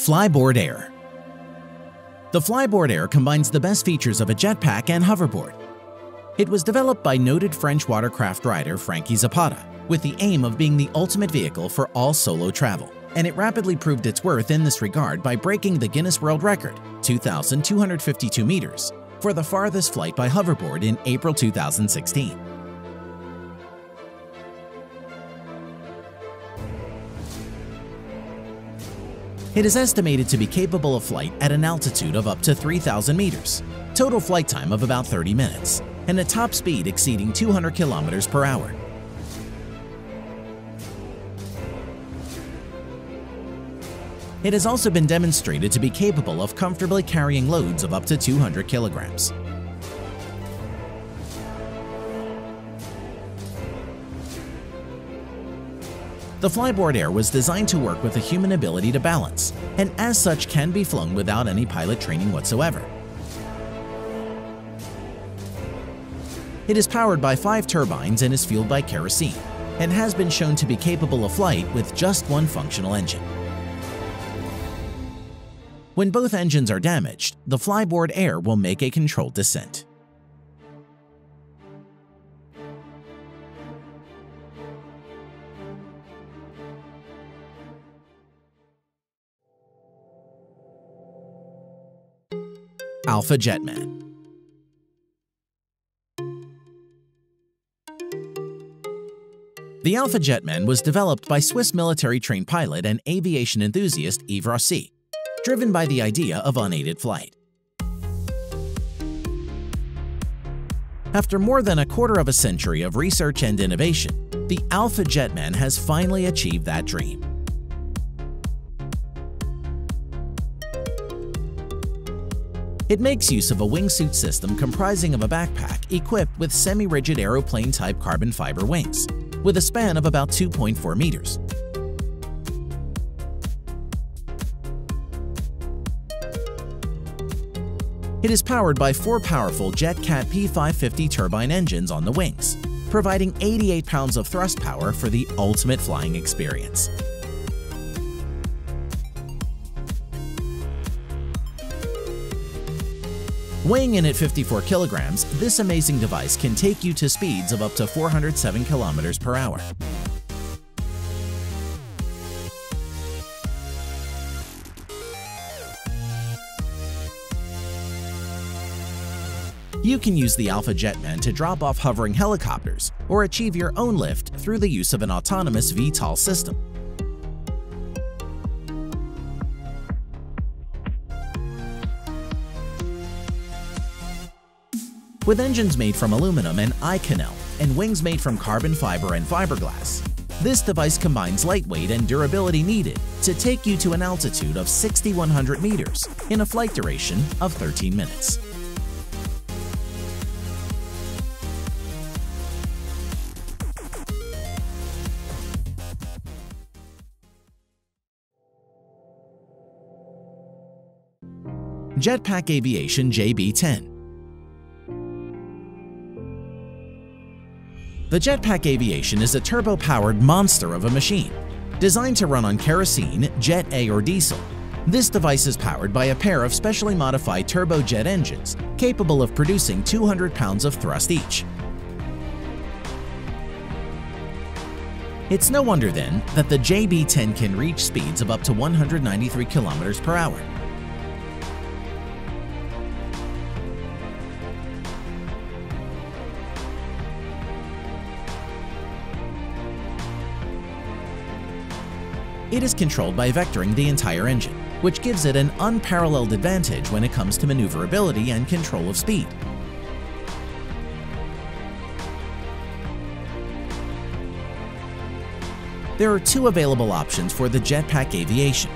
Flyboard Air. The Flyboard Air combines the best features of a jetpack and hoverboard. It was developed by noted French watercraft rider Frankie Zapata, with the aim of being the ultimate vehicle for all solo travel, and it rapidly proved its worth in this regard by breaking the Guinness World Record, 2,252 meters, for the farthest flight by hoverboard in April 2016. It is estimated to be capable of flight at an altitude of up to 3,000 meters, total flight time of about 30 minutes, and a top speed exceeding 200 kilometers per hour. It has also been demonstrated to be capable of comfortably carrying loads of up to 200 kilograms. The Flyboard Air was designed to work with a human ability to balance, and as such can be flown without any pilot training whatsoever. It is powered by 5 turbines and is fueled by kerosene, and has been shown to be capable of flight with just one functional engine. When both engines are damaged, the Flyboard Air will make a controlled descent. Alpha Jetman. The Alpha Jetman was developed by Swiss military trained pilot and aviation enthusiast Yves Rossy, driven by the idea of unaided flight. After more than a quarter of a century of research and innovation, the Alpha Jetman has finally achieved that dream. It makes use of a wingsuit system comprising of a backpack equipped with semi-rigid aeroplane-type carbon fiber wings, with a span of about 2.4 meters. It is powered by 4 powerful JetCat P550 turbine engines on the wings, providing 88 pounds of thrust power for the ultimate flying experience. Weighing in at 54 kilograms, this amazing device can take you to speeds of up to 407 kilometers per hour. You can use the Alpha Jetman to drop off hovering helicopters or achieve your own lift through the use of an autonomous VTOL system. With engines made from aluminum and Inconel and wings made from carbon fiber and fiberglass, this device combines lightweight and durability needed to take you to an altitude of 6,100 meters in a flight duration of 13 minutes. Jetpack Aviation JB10. The Jetpack Aviation is a turbo-powered monster of a machine, designed to run on kerosene, Jet A or diesel. This device is powered by a pair of specially modified turbojet engines, capable of producing 200 pounds of thrust each. It's no wonder then that the JB-10 can reach speeds of up to 193 kilometers per hour. It is controlled by vectoring the entire engine, which gives it an unparalleled advantage when it comes to maneuverability and control of speed. There are 2 available options for the Jetpack Aviation: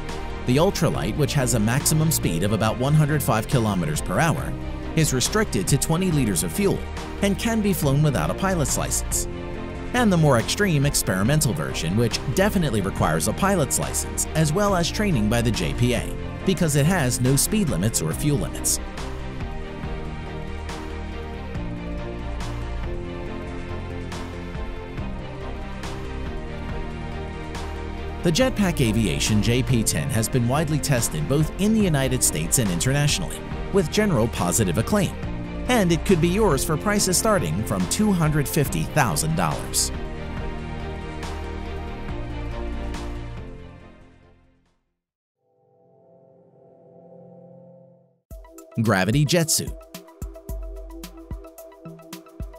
the ultralight, which has a maximum speed of about 105 kilometers per hour, is restricted to 20 liters of fuel and can be flown without a pilot's license, and the more extreme experimental version, which definitely requires a pilot's license as well as training by the JPA, because it has no speed limits or fuel limits. The Jetpack Aviation JP-10 has been widely tested both in the United States and internationally, with general positive acclaim, and it could be yours for prices starting from $250,000. Gravity Jet Suit.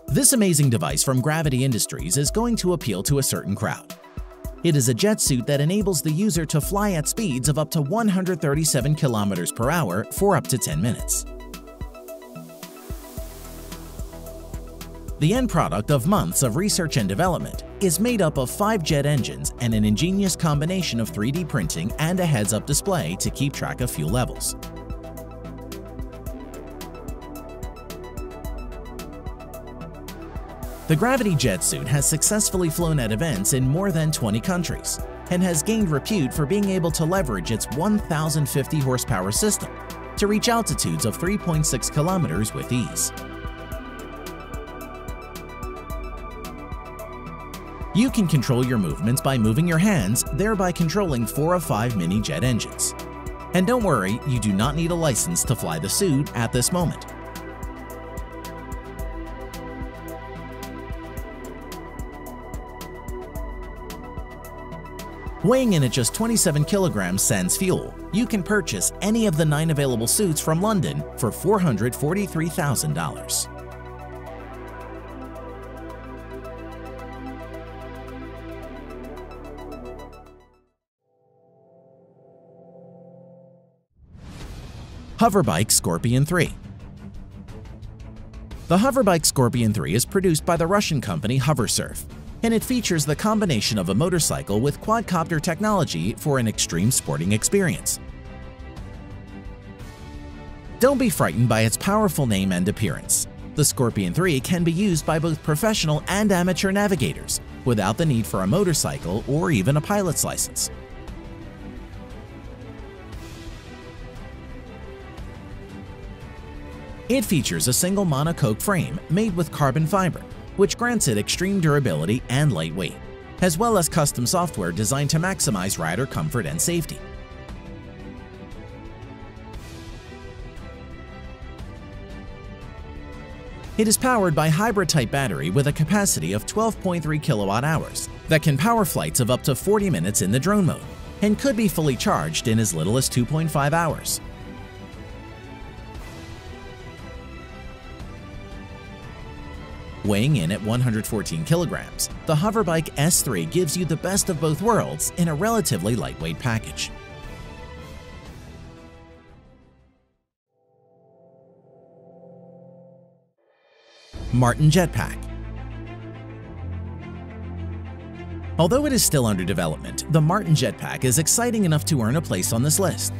This amazing device from Gravity Industries is going to appeal to a certain crowd. It is a jet suit that enables the user to fly at speeds of up to 137 kilometers per hour for up to 10 minutes. The end product of months of research and development is made up of 5 jet engines and an ingenious combination of 3D printing and a heads-up display to keep track of fuel levels. The Gravity Jet Suit has successfully flown at events in more than 20 countries and has gained repute for being able to leverage its 1,050 horsepower system to reach altitudes of 3.6 kilometers with ease. You can control your movements by moving your hands, thereby controlling 4 or 5 mini jet engines. And don't worry, you do not need a license to fly the suit at this moment. Weighing in at just 27 kilograms sans fuel, you can purchase any of the 9 available suits from London for $443,000. Hoverbike Scorpion 3. The Hoverbike Scorpion 3 is produced by the Russian company Hoversurf, and it features the combination of a motorcycle with quadcopter technology for an extreme sporting experience. Don't be frightened by its powerful name and appearance. The Scorpion 3 can be used by both professional and amateur navigators without the need for a motorcycle or even a pilot's license. It features a single monocoque frame made with carbon fiber, which grants it extreme durability and lightweight, as well as custom software designed to maximize rider comfort and safety. It is powered by hybrid-type battery with a capacity of 12.3 kilowatt-hours that can power flights of up to 40 minutes in the drone mode and could be fully charged in as little as 2.5 hours. Weighing in at 114 kilograms, the Hoverbike S3 gives you the best of both worlds in a relatively lightweight package. Martin Jetpack. Although it is still under development, the Martin Jetpack is exciting enough to earn a place on this list.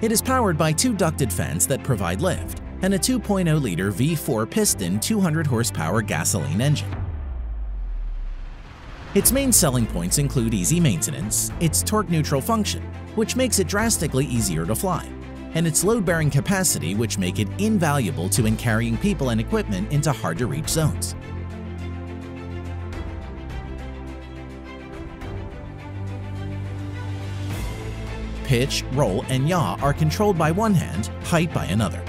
It is powered by 2 ducted fans that provide lift and a 2.0-liter V4 piston 200-horsepower gasoline engine. Its main selling points include easy maintenance, its torque-neutral function, which makes it drastically easier to fly, and its load-bearing capacity, which make it invaluable to in carrying people and equipment into hard-to-reach zones. Pitch, roll, and yaw are controlled by one hand, height by another.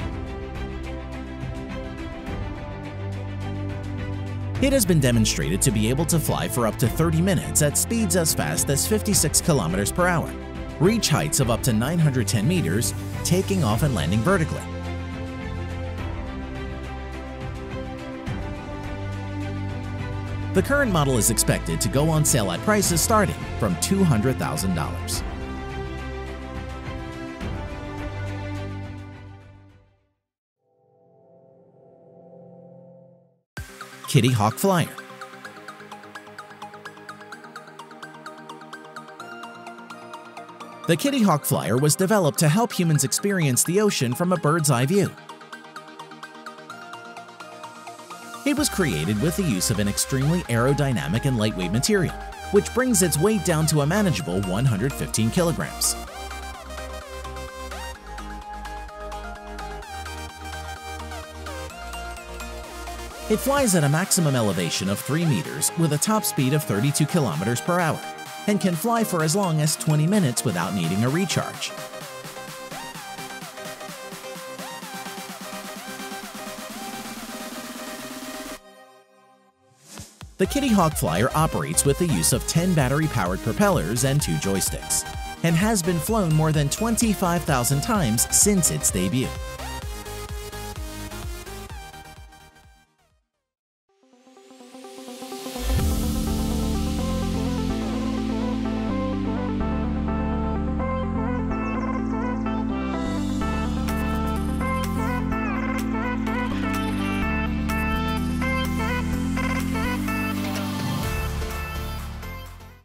It has been demonstrated to be able to fly for up to 30 minutes at speeds as fast as 56 kilometers per hour, reach heights of up to 910 meters, taking off and landing vertically. The current model is expected to go on sale at prices starting from $200,000. Kitty Hawk Flyer. The Kitty Hawk Flyer was developed to help humans experience the ocean from a bird's-eye view. It was created with the use of an extremely aerodynamic and lightweight material, which brings its weight down to a manageable 115 kilograms. It flies at a maximum elevation of 3 meters with a top speed of 32 kilometers per hour, and can fly for as long as 20 minutes without needing a recharge. The Kitty Hawk Flyer operates with the use of 10 battery-powered propellers and 2 joysticks, and has been flown more than 25,000 times since its debut.